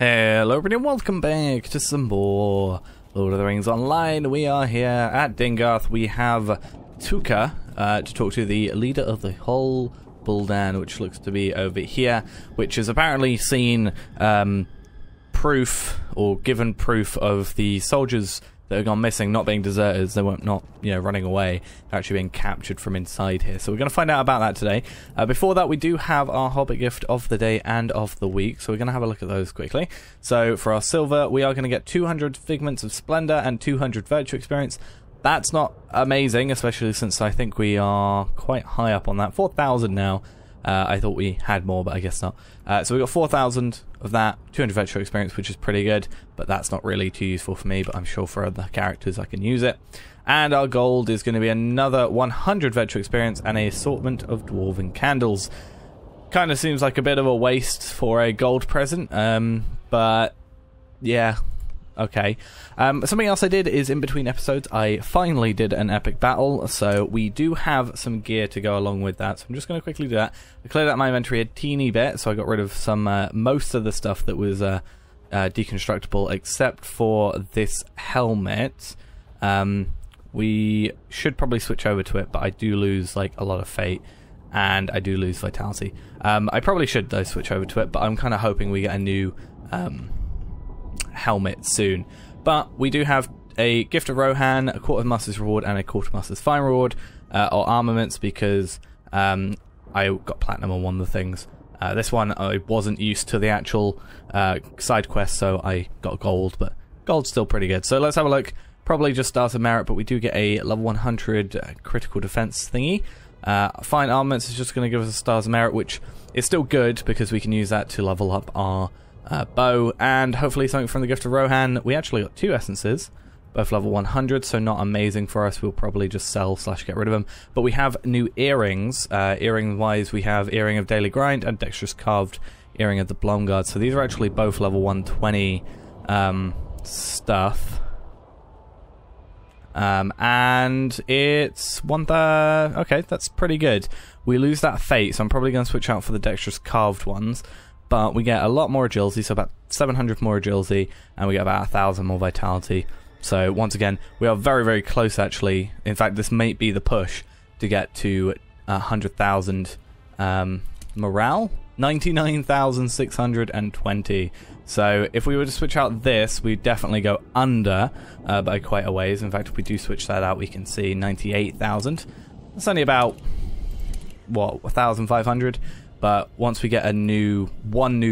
Hello everybody and welcome back to some more Lord of the Rings Online. We are here at Dingarth. We have Tuka to talk to the leader of the whole Buldan, which looks to be over here, which has apparently seen proof or given proof of the soldiers that have gone missing not being deserters. They weren't running away, actually being captured from inside here. So we're going to find out about that today. Before that, we do have our Hobbit gift of the day and of the week, so we're going to have a look at those quickly. So for our silver, we are going to get 200 Figments of Splendor and 200 Virtue Experience. That's not amazing, especially since I think we are quite high up on that. 4,000 now. I thought we had more, but I guess not. So we got 4,000 of that, 200 virtual experience, which is pretty good, but that's not really too useful for me, but I'm sure for other characters I can use it. And our gold is going to be another 100 virtual experience and an assortment of dwarven candles. Kind of seems like a bit of a waste for a gold present, but yeah, okay. Something else I did is in between episodes I finally did an epic battle, so we do have some gear to go along with that, so I'm just going to quickly do that. I cleared out my inventory a teeny bit, so I got rid of some most of the stuff that was deconstructible except for this helmet. We should probably switch over to it, but I do lose like a lot of fate and I do lose vitality. I probably should though switch over to it, but I'm kind of hoping we get a new helmet soon. But we do have a Gift of Rohan, a Quartermaster's Reward, and a Quartermaster's Fine Reward, or armaments, because I got platinum on one of the things. This one I wasn't used to the actual side quest, so I got gold, but gold's still pretty good. So let's have a look. Probably just Stars of Merit, but we do get a level 100 Critical Defense thingy. Fine armaments is just going to give us a Stars of Merit, which is still good because we can use that to level up our bow, and hopefully something from the Gift of Rohan. We actually got two essences, both level 100, so not amazing for us. We'll probably just sell / get rid of them. But we have new earrings. Earring-wise, we have Earring of Daily Grind and Dexterous Carved Earring of the Blomguard. So these are actually both level 120 stuff. And it's okay, that's pretty good. We lose that fate, so I'm probably going to switch out for the Dexterous Carved ones. But we get a lot more agility, so about 700 more agility, and we get about 1,000 more vitality. So once again, we are very, very close actually. In fact, this may be the push to get to 100,000 morale. 99,620. So if we were to switch out this, we'd definitely go under by quite a ways. In fact, if we do switch that out, we can see 98,000. That's only about, what, 1,500? But once we get a new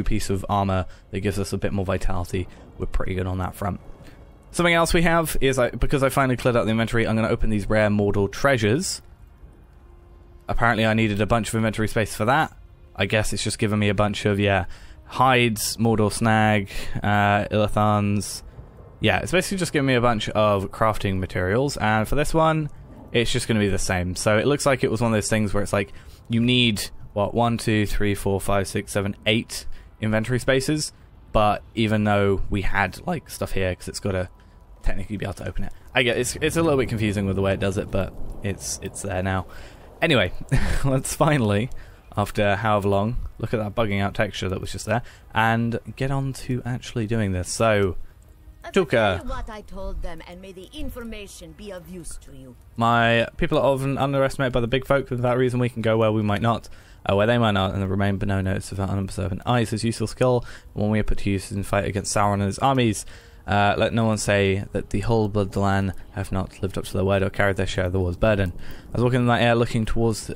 piece of armor that gives us a bit more vitality, we're pretty good on that front. Something else we have is, because I finally cleared out the inventory, I'm going to open these rare Mordor treasures. Apparently I needed a bunch of inventory space for that. I guess it's just given me a bunch of, hides, Mordor snag, Illithans. Yeah, it's basically just given me a bunch of crafting materials. And for this one, it's just going to be the same. So it looks like it was one of those things where it's like, you need, what, 1, 2, 3, 4, 5, 6, 7, 8 inventory spaces, but even though we had like stuff here, because it's got to technically be able to open it. I get it's a little bit confusing with the way it does it, but it's there now. Anyway, let's finally, after however long, look at that bugging out texture that was just there, and get on to actually doing this. So, Tuka, what I told them, and may the information be of use to you. My people are often underestimated by the big folk. For that reason, we can go where we might not, where they might not, and remain but no notice of our unobservant eyes. His useful skill, when we are put to use in fight against Sauron and his armies, let no one say that the whole Bloodland have not lived up to their word or carried their share of the war's burden. I was walking in the air, looking towards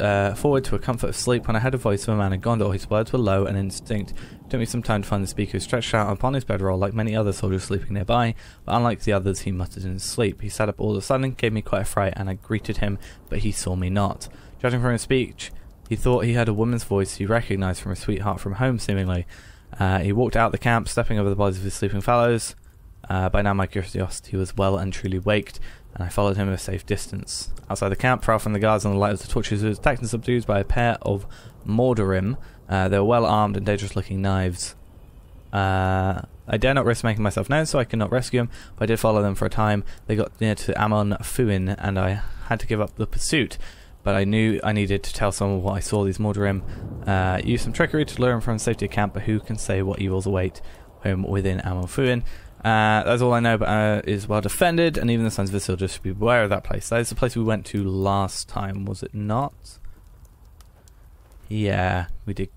forward to a comfort of sleep, when I heard a voice of a man in Gondor. His words were low and indistinct. It took me some time to find the speaker, who stretched out upon his bedroll like many other soldiers sleeping nearby, but unlike the others, he muttered in his sleep. He sat up all of a sudden, gave me quite a fright, and I greeted him, but he saw me not. Judging from his speech, he thought he heard a woman's voice he recognized from a sweetheart from home, seemingly. He walked out the camp, stepping over the bodies of his sleeping fellows. By now my curiosity was well and truly waked, and I followed him at a safe distance. Outside the camp, far from the guards and the light of the torches, he was attacked and subdued by a pair of Mordorim. They were well armed and dangerous looking knives. I dare not risk making myself known, so I could not rescue him, but I did follow them for a time. They got near to Amon Fuin, and I had to give up the pursuit. But I knew I needed to tell someone what I saw. These Mordorim used some trickery to lure him from the safety of camp, but who can say what evils await? home within Amon Fuin. That's all I know, but is well defended, and even the Sons of Isildur should be aware of that place. That is the place we went to last time, was it not? Yeah, we did.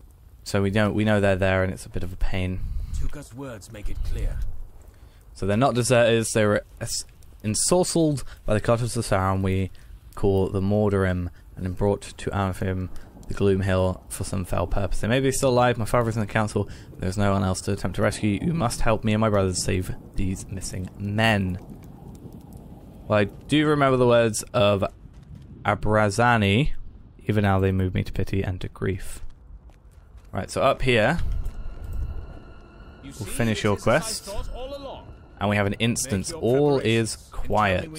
So we know they're there, and it's a bit of a pain. Tuka's words make it clear. So they're not deserters. They were ensorcelled by the Cutters of Sauron we call the Mordorim, and then brought to Amon the Gloom Hill for some foul purpose. They may be still alive. My father is in the council. There's no one else to attempt to rescue you. You must help me and my brothers save these missing men. Well, I do remember the words of Abrazani. Even now they move me to pity and to grief. Right, so up here we'll finish your quest. And we have an instance. All is quiet.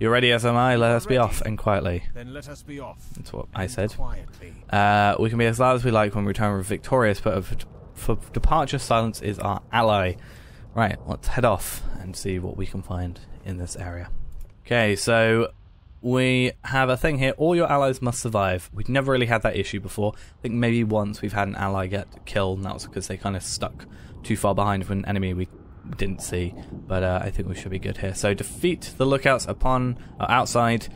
You're ready as am I. Let us be off and quietly. Then let us be off. That's what I said. We can be as loud as we like when we return victorious, but for departure, silence is our ally. Right, let's head off and see what we can find in this area. Okay, so we have a thing here. All your allies must survive. We've never really had that issue before. I think maybe once we've had an ally get killed, and that was because they kind of stuck too far behind from an enemy we didn't see, but I think we should be good here. So defeat the lookouts upon outside,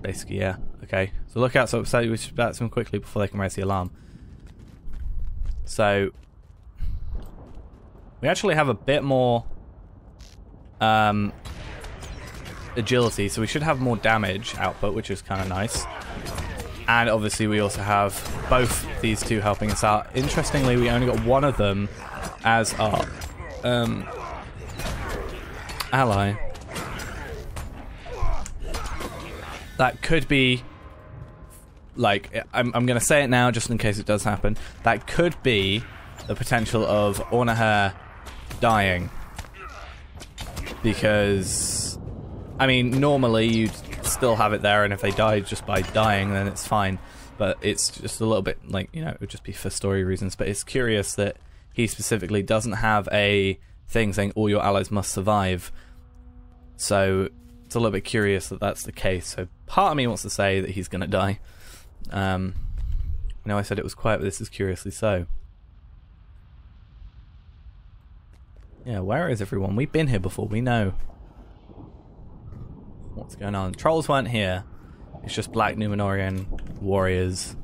basically. Yeah, okay, so lookouts are upset. We should bat them quickly before they can raise the alarm. So we actually have a bit more agility, so we should have more damage output, which is kind of nice. And obviously we also have both these two helping us out. Interestingly, we only got one of them as our ally. That could be, like, I'm gonna say it now just in case it does happen. That could be the potential of Ornaha dying, because I mean normally you'd still have it there, and if they died just by dying then it's fine, but it's just a little bit, like, you know, it would just be for story reasons. But it's curious that he specifically doesn't have a thing saying all your allies must survive. So it's a little bit curious that that's the case. So part of me wants to say that he's going to die. I know I said it was quiet, but this is curiously so. Yeah, where is everyone? We've been here before. We know what's going on. Trolls weren't here. It's just black Numenorean warriors.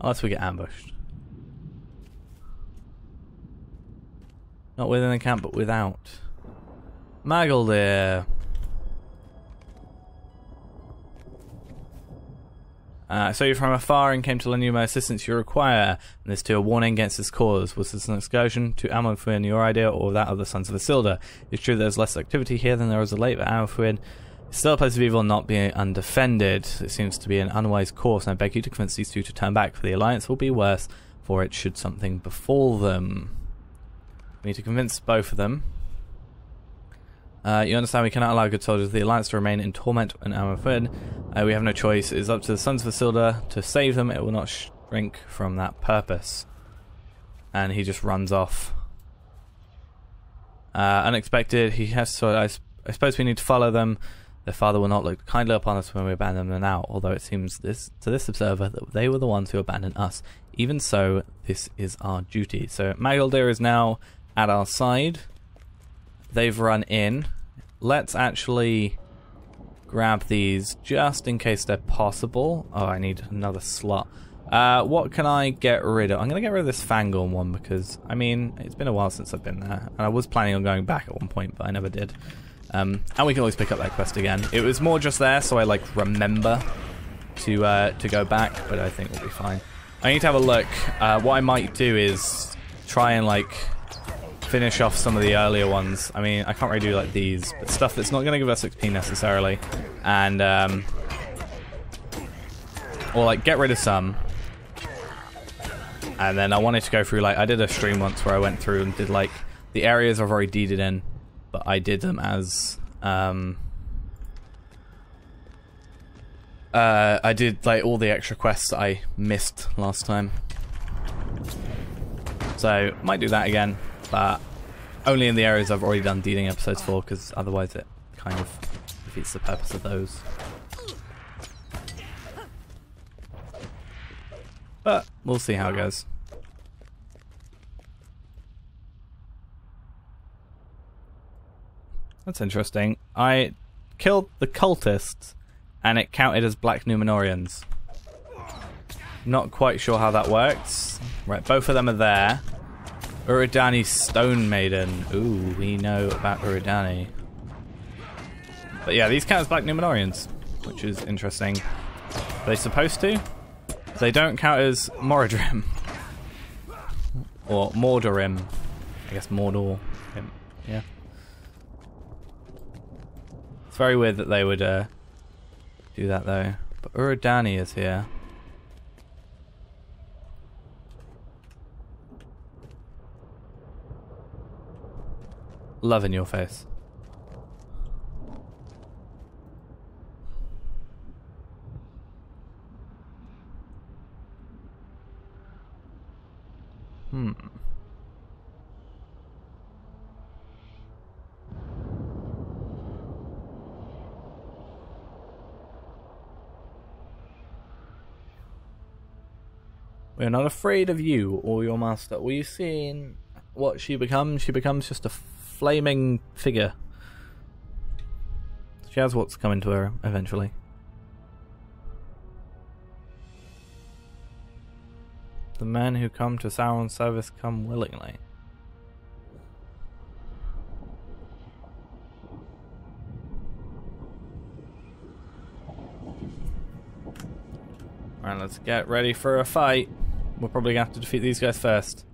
Unless we get ambushed. Not within the camp, but without. Magoldir. I saw you from afar and came to lend you my assistance you require, and this to a warning against this cause. Was this an excursion to Amon Fuin your idea, or that of the Sons of Isildur? It's true there's less activity here than there was of late, but Amon Fuin is still a place of evil not being undefended. It seems to be an unwise course, and I beg you to convince these two to turn back, for the alliance will be worse for it should something befall them. We need to convince both of them. You understand we cannot allow good soldiers of the alliance to remain in torment and Amon Fuin. We have no choice. It is up to the Sons of Isildur to save them. It will not shrink from that purpose. And he just runs off. Unexpected. He has to. I suppose we need to follow them. Their father will not look kindly upon us when we abandon them now, although it seems to this observer that they were the ones who abandoned us. Even so, this is our duty. So Magoldir is now at our side. They've run in. Let's actually grab these just in case they're possible. Oh, I need another slot. What can I get rid of? I'm going to get rid of this Fangorn one because, I mean, it's been a while since I've been there. And I was planning on going back at one point, but I never did. And we can always pick up that quest again. It was more just there, so I like remember to go back, but I think we'll be fine. I need to have a look. What I might do is try and like finish off some of the earlier ones. I mean, I can't really do like these, but stuff that's not going to give us XP necessarily, and or like get rid of some. And then I wanted to go through, like, I did a stream once where I went through and did like the areas I've already deeded in. I did them as I did like all the extra quests that I missed last time, so might do that again, but only in the areas I've already done deeding episodes for, because otherwise it kind of defeats the purpose of those. But we'll see how it goes. That's interesting. I killed the cultists and it counted as black Numenoreans. Not quite sure how that works. Right, both of them are there. Urudani Stone Maiden. Ooh, we know about Urudani. But yeah, these count as black Numenoreans, which is interesting. Are they supposed to? They don't count as Mordorim. Or Mordorim. I guess Mordor. Yeah. It's very weird that they would do that though. But Urudani is here. Love in your face. We're not afraid of you or your master. Were you seeing what she becomes? She becomes just a flaming figure. She has what's coming to her eventually. The men who come to Sauron's service come willingly. Alright, let's get ready for a fight. We're probably gonna have to defeat these guys first.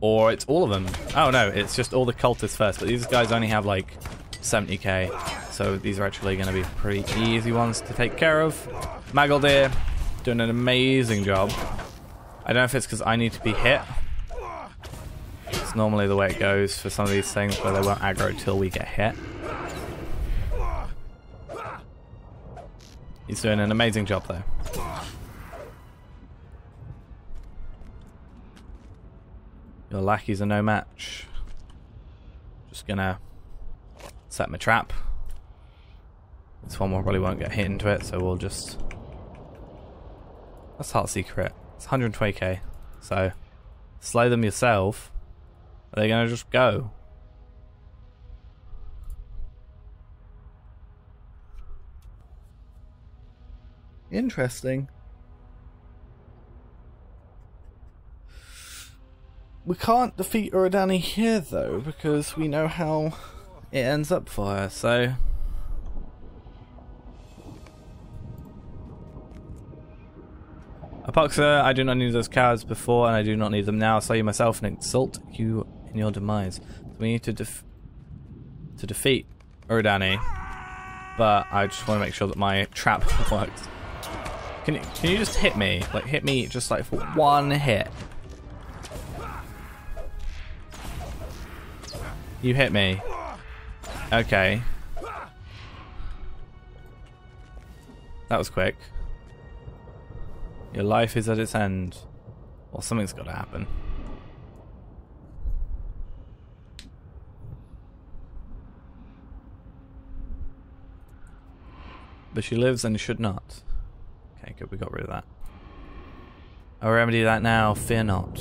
Or it's all of them. Oh no, it's just all the cultists first, but these guys only have like 70k, so these are actually going to be pretty easy ones to take care of. Magoldir doing an amazing job. I don't know if it's because I need to be hit. It's normally the way it goes for some of these things where they won't aggro till we get hit. He's doing an amazing job though. Your lackeys are no match. Just gonna set my trap. This one probably won't get hit into it, so we'll just... That's Heartseeker it. It's 120k, so slay them yourself. Are they gonna just go? Interesting. We can't defeat Urudani here though, because we know how it ends up for her, so... Apoxa, I do not need those cards before, and I do not need them now. I slay you myself and insult you in your demise. So we need to defeat Urudani, but I just want to make sure that my trap works. Can you just hit me? Like, hit me just like for one hit. You hit me. Okay. That was quick. Your life is at its end. Well, something's got to happen. But she lives and should not. Okay, good, we got rid of that. I'll remedy that now, fear not.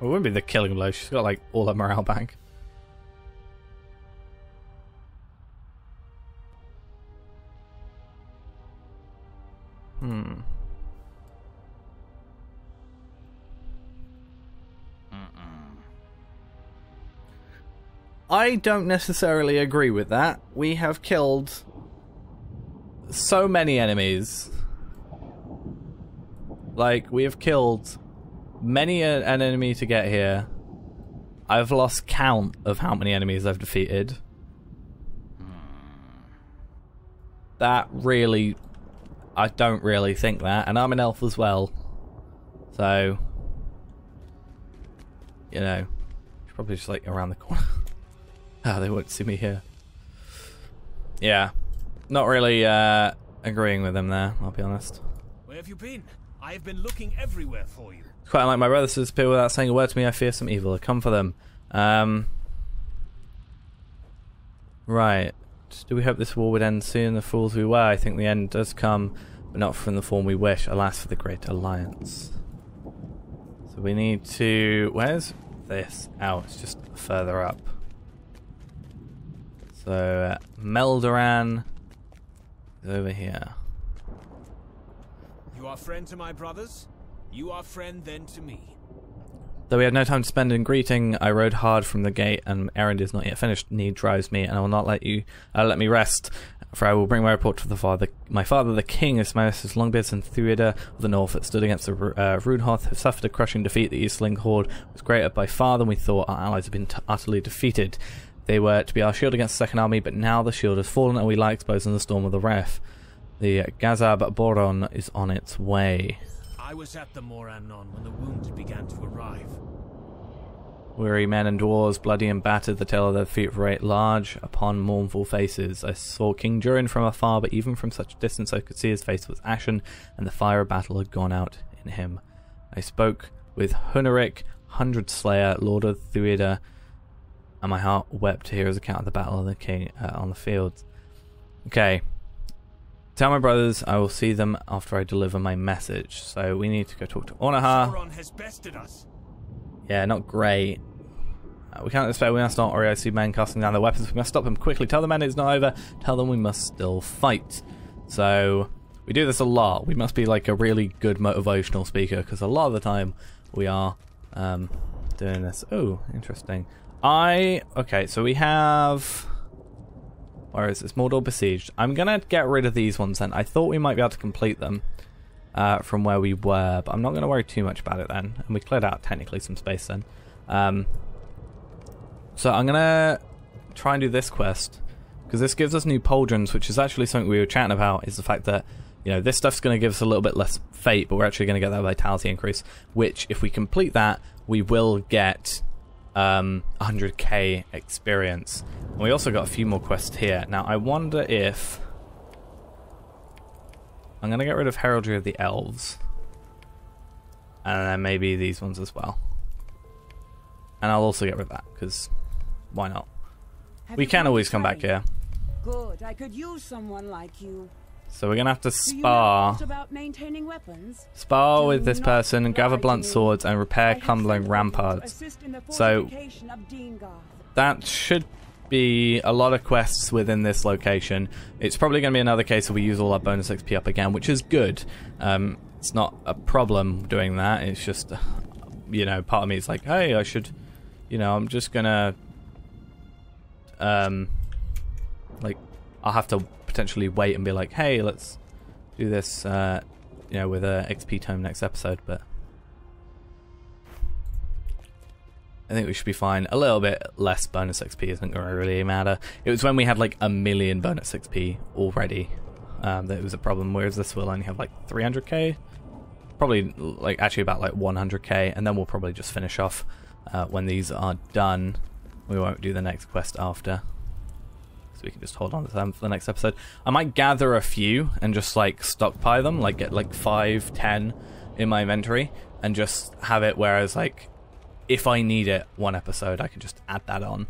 Well, it wouldn't be the killing blow, she's got like all her morale back. I don't necessarily agree with that. We have killed so many enemies. Like, we have killed many an enemy to get here. I've lost count of how many enemies I've defeated. That really... I don't really think that. And I'm an elf as well. So... You know. It's probably just like around the corner. Oh, they won't see me here. Yeah. Not really agreeing with them there, I'll be honest. Where have you been? I've been looking everywhere for you. Quite unlike my brothers to disappear without saying a word to me. I fear some evil. I come for them. Right. Do we hope this war would end soon? The fools we were. I think the end does come, but not from the form we wish. Alas for the Great Alliance. So we need to... Where's this? Oh, it's just further up. So, Melderan is over here. You are friend to my brothers. You are friend then to me. Though we had no time to spend in greeting, I rode hard from the gate, and errand is not yet finished. Need drives me, and I will not let you let me rest, for I will bring my report to the father. My father, the king, Ismaeus' Longbeards and Thuida of the north that stood against the Runehoth have suffered a crushing defeat. The Eastling horde was greater by far than we thought. Our allies have been utterly defeated. They were to be our shield against the Second Army, but now the shield has fallen, and we lie exposed in the storm of the Ref. The Gazab Boron is on its way. I was at the Morannon when the wounded began to arrive. Weary men and dwarves, bloody and battered, the tail of their feet rate large upon mournful faces. I saw King Durin from afar, but even from such a distance I could see his face was ashen, and the fire of battle had gone out in him. I spoke with Huneric, Hundred Slayer, Lord of Thuida, and my heart wept to hear his account of the battle of the king on the fields. Okay. Tell my brothers I will see them after I deliver my message. So we need to go talk to Ornaha. Sauron has bested us. Yeah, not great. We can't despair. We must not worry. I see men casting down their weapons. We must stop them quickly. Tell the men it's not over. Tell them we must still fight. So we do this a lot. We must be like a really good motivational speaker, because a lot of the time we are doing this. Oh, interesting. Okay, so we have... Where is this? Mordor Besieged. I'm going to get rid of these ones then. I thought we might be able to complete them from where we were, but I'm not going to worry too much about it then. And we cleared out technically some space then. So I'm going to try and do this quest, because this gives us new pauldrons, which is actually something we were chatting about, is the fact that, you know, this stuff's going to give us a little bit less fate, but we're actually going to get that vitality increase, which if we complete that, we will get... 100k experience. And we also got a few more quests here. Now I wonder if... I'm going to get rid of Heraldry of the Elves. And then maybe these ones as well. And I'll also get rid of that, because why not? We can always come back here. Good. I could use someone like you. So we're going to have to spar. Spar with this person and gather blunt swords and repair crumbling ramparts. So that should be a lot of quests within this location. It's probably going to be another case where we use all our bonus XP up again, which is good. It's not a problem doing that. It's just, you know, part of me is like, hey, I should, you know, I'm just going to, like, I'll have to potentially wait and be like, hey, let's do this, you know, with a XP tome next episode, but I think we should be fine. A little bit less bonus XP isn't going to really matter. It was when we had like 1 million bonus XP already that it was a problem, whereas this will only have like 300k, probably like actually about like 100k, and then we'll probably just finish off when these are done. We won't do the next quest after. So we can just hold on to them for the next episode. I might gather a few and just like stockpile them, like get like 5, 10 in my inventory and just have it, whereas like if I need it one episode I can just add that on.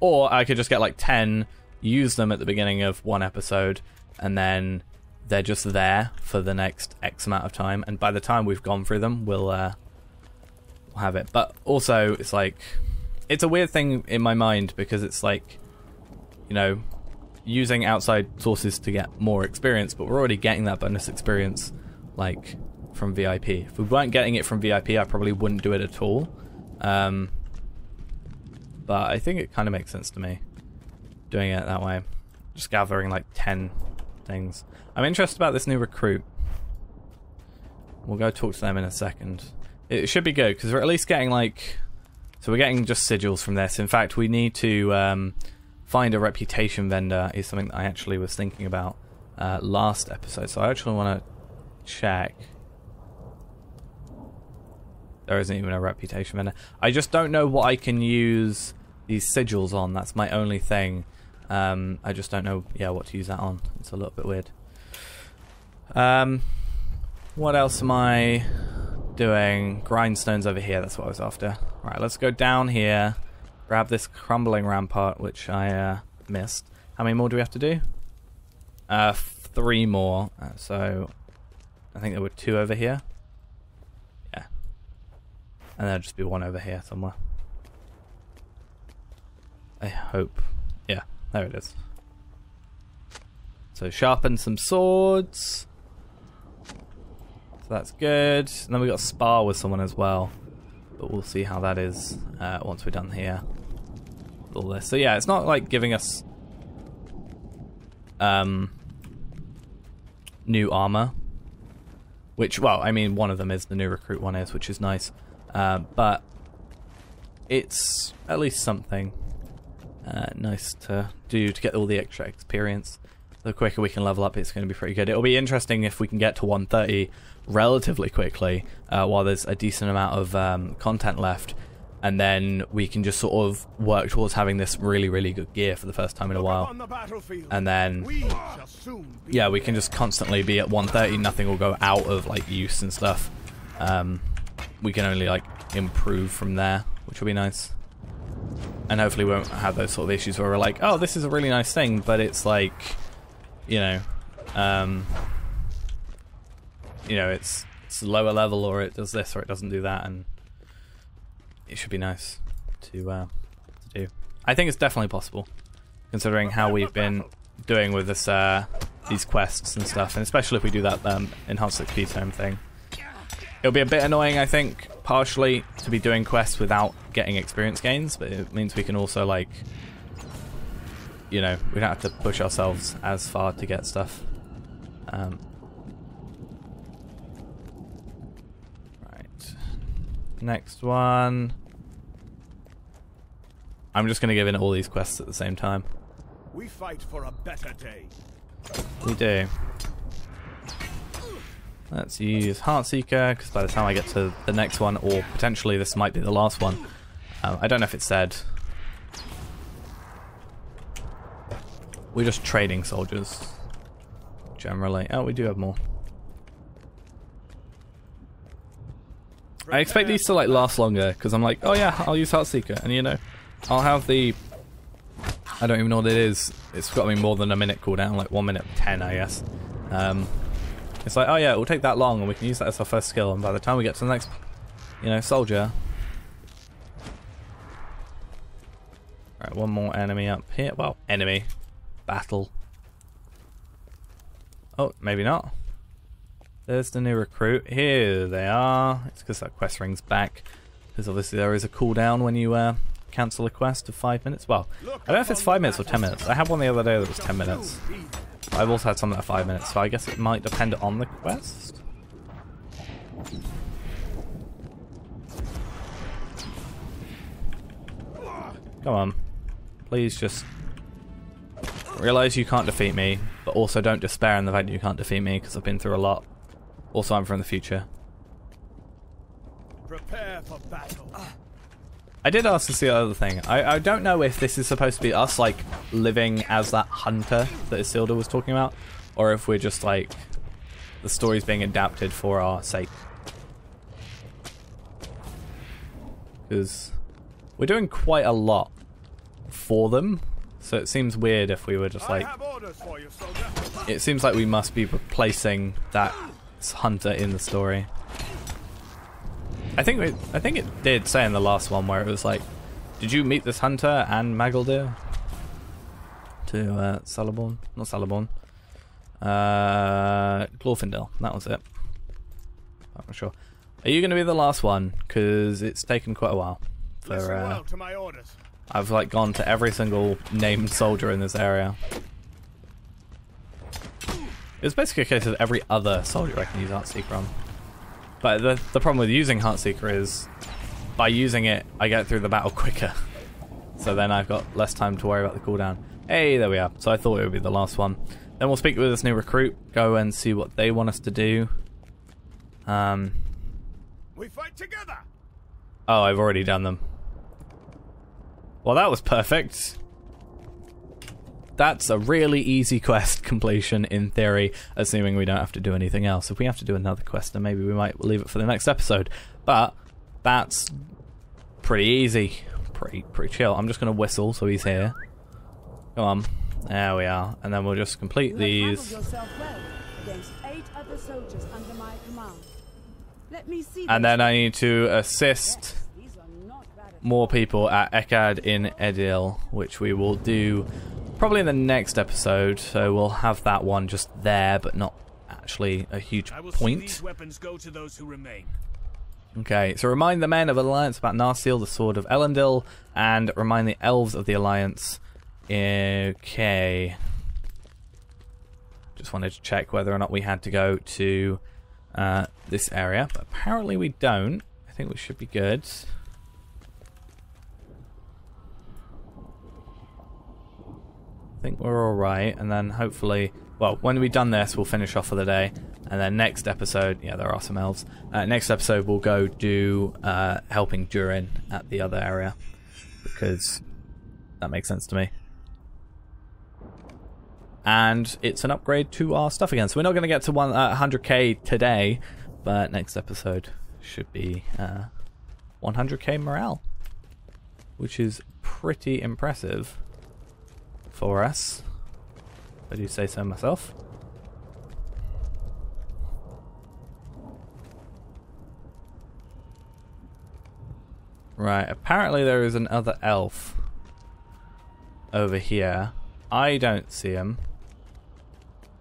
Or I could just get like 10, use them at the beginning of one episode, and then they're just there for the next X amount of time, and by the time we've gone through them we'll have it. But also it's like, it's a weird thing in my mind, because it's like, you know, using outside sources to get more experience, but we're already getting that bonus experience like from VIP. If we weren't getting it from VIP I probably wouldn't do it at all, but I think it kind of makes sense to me doing it that way, just gathering like 10 things. I'm interested about this new recruit. We'll go talk to them in a second. It should be good, because we're at least getting like... So we're getting just sigils from this. In fact, we need to find a reputation vendor, is something that I actually was thinking about last episode. So I actually want to check. There isn't even a reputation vendor. I just don't know what I can use these sigils on. That's my only thing. I just don't know, yeah, what to use that on. It's a little bit weird. What else am I... doing? Grindstones over here, that's what I was after. Right, let's go down here, grab this crumbling rampart, which I missed. How many more do we have to do? 3 more. So I think there were 2 over here. Yeah. And there'll just be 1 over here somewhere, I hope. Yeah, there it is. So sharpen some swords. So that's good. And then we got spar with someone as well. But we'll see how that is once we're done here with all this. So yeah, it's not like giving us new armor, which, well, I mean, one of them is, the new recruit one is, which is nice, but it's at least something nice to do to get all the extra experience. The quicker we can level up, it's going to be pretty good. It'll be interesting if we can get to 130 relatively quickly while there's a decent amount of content left, and then we can just sort of work towards having this really, really good gear for the first time in a while. And then, yeah, we can just constantly be at 130. Nothing will go out of, like, use and stuff. We can only, like, improve from there, which will be nice. And hopefully we won't have those sort of issues where we're like, oh, this is a really nice thing, but it's like, you know, it's lower level, or it does this or it doesn't do that, and it should be nice to do. I think it's definitely possible, considering how we've been doing with this these quests and stuff, and especially if we do that enhanced 6p tome thing. It'll be a bit annoying, I think, partially, to be doing quests without getting experience gains, but it means we can also, like, you know, we don't have to push ourselves as far to get stuff. Right. Next one. I'm just going to give in all these quests at the same time. We fight for a better day. We do. Let's use Heartseeker, because by the time I get to the next one, or potentially this might be the last one, I don't know if it said. We're just trading soldiers, generally. Oh, we do have more. I expect these to, like, last longer, because I'm like, oh yeah, I'll use Heartseeker, and, you know, I'll have the, I don't even know what it is. It's got to be more than a minute cooldown, like 1:10, I guess. It's like, oh yeah, it will take that long, and we can use that as our first skill, and by the time we get to the next, you know, soldier. Alright, one more enemy up here. Well, enemy. Battle. Oh, maybe not. There's the new recruit. Here they are. It's because that quest ring's back, because obviously there is a cooldown when you cancel a quest of 5 minutes. Well, I don't know if it's 5 minutes or 10 minutes. I had one the other day that was 10 minutes. I've also had some that are 5 minutes, so I guess it might depend on the quest. Come on. Please just realize you can't defeat me, but also don't despair in the fact that you can't defeat me, because I've been through a lot. Also, I'm from the future. Prepare for battle. I did ask to see the other thing. I don't know if this is supposed to be us, like, living as that hunter that Isildur was talking about, or if we're just, like, the story's being adapted for our sake. Because we're doing quite a lot for them. So it seems weird if we were just like, you, it seems like we must be replacing that hunter in the story. I think it did say in the last one where it was like, did you meet this hunter and Magoldir? To Celeborn, not Celeborn, Glorfindel, that was it. I'm not sure. Are you going to be the last one? Because it's taken quite a while. For, well to my orders. I've, like, gone to every single named soldier in this area. It's basically a case of every other soldier I can use Heartseeker on. But the problem with using Heartseeker is, by using it, I get through the battle quicker. So then I've got less time to worry about the cooldown. Hey, there we are. So I thought it would be the last one. Then we'll speak with this new recruit, go and see what they want us to do. We fight together. Oh, I've already done them. Well, that was perfect. That's a really easy quest completion in theory, assuming we don't have to do anything else. If we have to do another quest, then maybe we might leave it for the next episode. But that's Pretty easy. Pretty chill. I'm just going to whistle so he's here. Come on. There we are. And then we'll just complete these. And then I need to assist more people at Echad in Edhil, which we will do probably in the next episode. So we'll have that one just there, but not actually a huge point. These weapons go to those who remain. Okay, so remind the men of Alliance about Narsil, the Sword of Elendil, and remind the Elves of the Alliance. Okay. Just wanted to check whether or not we had to go to this area, but apparently we don't. I think we should be good. I think we're alright, and then hopefully... Well, when we've done this, we'll finish off for the day, and then next episode... Yeah, there are some elves. Next episode, we'll go do helping Durin at the other area, because that makes sense to me. And it's an upgrade to our stuff again, so we're not going to get to 100k today, but next episode should be 100k morale, which is pretty impressive for us. I do say so myself. Right, apparently there is another elf over here. I don't see him.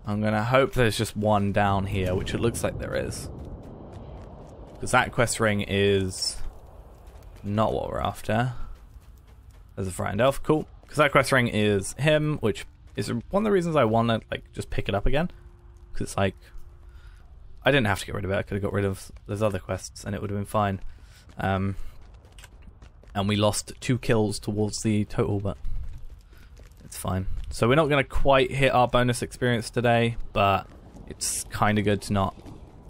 I'm gonna hope there's just one down here, which it looks like there is. Because that quest ring is not what we're after. There's a frightened elf, cool. Because that quest ring is him, which is one of the reasons I want to just pick it up again, because it's like I didn't have to get rid of it. I could have got rid of those other quests and it would have been fine. And we lost 2 kills towards the total, but it's fine. So we're not going to quite hit our bonus experience today, but it's kind of good to not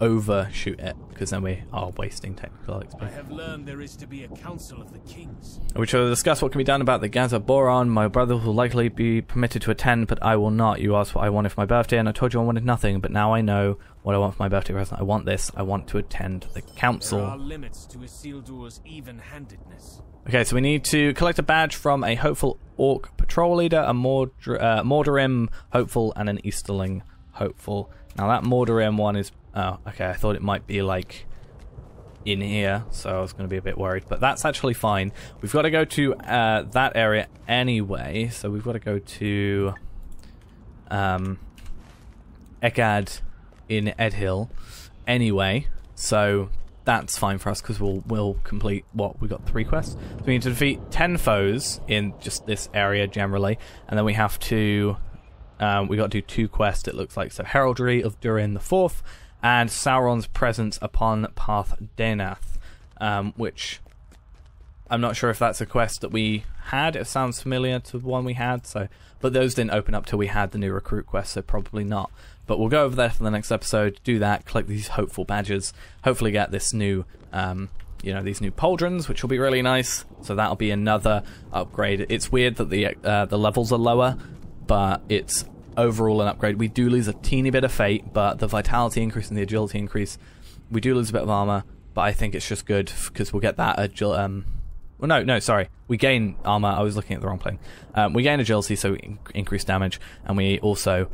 overshoot it, because then we are wasting technical experience. I have learned there is to be a council of the kings. We shall discuss what can be done about the Gazab Boron. My brother will likely be permitted to attend, but I will not. You asked what I wanted for my birthday, and I told you I wanted nothing, but now I know what I want for my birthday present. I want this. I want to attend the council. There are limits to Isildur's even-handedness. Okay, so we need to collect a badge from a hopeful orc patrol leader, a Mordorim hopeful, and an Easterling hopeful. Now that Mordorim one is... Oh, okay, I thought it might be, like, in here, so I was going to be a bit worried. But that's actually fine. We've got to go to that area anyway, so we've got to go to Echad in Edhil anyway. So that's fine for us, because we'll complete, what, we got 3 quests? So we need to defeat 10 foes in just this area generally, and then we have to, we got to do 2 quests, it looks like. So Heraldry of Durin the 4th, and Sauron's presence upon Path Danath, which I'm not sure if that's a quest that we had. It sounds familiar to the one we had, so, but those didn't open up till we had the new recruit quest, so probably not. But we'll go over there for the next episode, do that, collect these hopeful badges, hopefully get this new, you know, these new pauldrons, which will be really nice. So that'll be another upgrade. It's weird that the levels are lower, but it's overall an upgrade. We do lose a teeny bit of fate, but the vitality increase and the agility increase, we do lose a bit of armor, but I think it's just good because we'll get that well, no, sorry, we gain armor. I was looking at the wrong thing. We gain agility, so we increase damage, and we also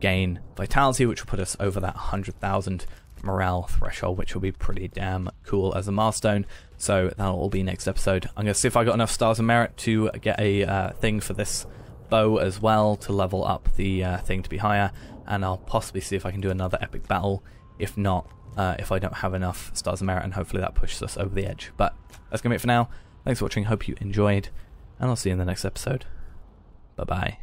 gain vitality, which will put us over that 100,000 morale threshold, which will be pretty damn cool as a milestone. So that'll all be next episode. I'm gonna see if I got enough Stars of Merit to get a thing for this bow as well, to level up the thing to be higher, and I'll possibly see if I can do another epic battle. If not, if I don't have enough Stars of Merit, and hopefully that pushes us over the edge. But that's gonna be it for now. Thanks for watching, hope you enjoyed, and I'll see you in the next episode. Bye bye.